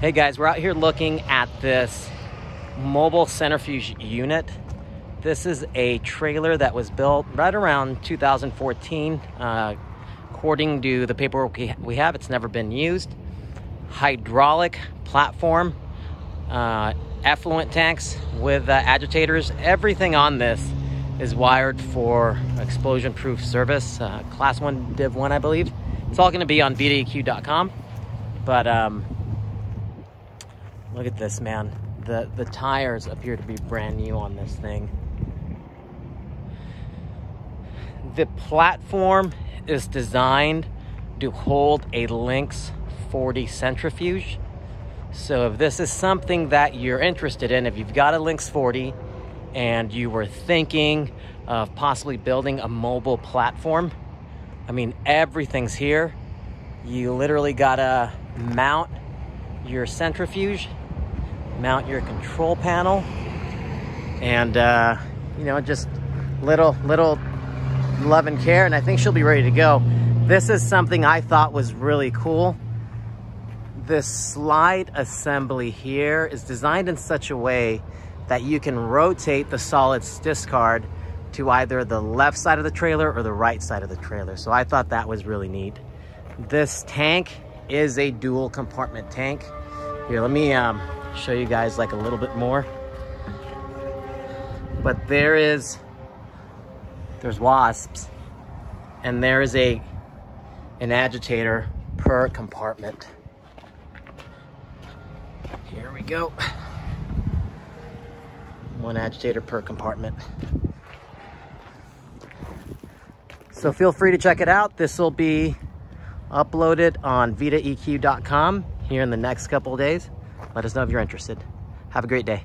Hey guys, we're out here looking at this mobile centrifuge unit. This is a trailer that was built right around 2014. According to the paperwork we have, it's never been used. Hydraulic platform, effluent tanks with agitators. Everything on this is wired for explosion-proof service. Class 1, Div 1, I believe. It's all going to be on bdaq.com. But look at this, man. The tires appear to be brand new on this thing. The platform is designed to hold a Lynx 40 centrifuge. So if this is something that you're interested in, if you've got a Lynx 40 and you were thinking of possibly building a mobile platform, I mean, everything's here. You literally gotta mount your centrifuge, mount your control panel, and you know, just little love and care, and I think she'll be ready to go. This is something I thought was really cool. This slide assembly here is designed in such a way that you can rotate the solids discard to either the left side of the trailer or the right side of the trailer. So I thought that was really neat. This tank is a dual compartment tank. Here, let me show you guys like a little bit more. But there's wasps, and there is an agitator per compartment. Here we go. One agitator per compartment. So feel free to check it out. This will be uploaded on vitaeq.com here in the next couple of days. Let us know if you're interested. Have a great day.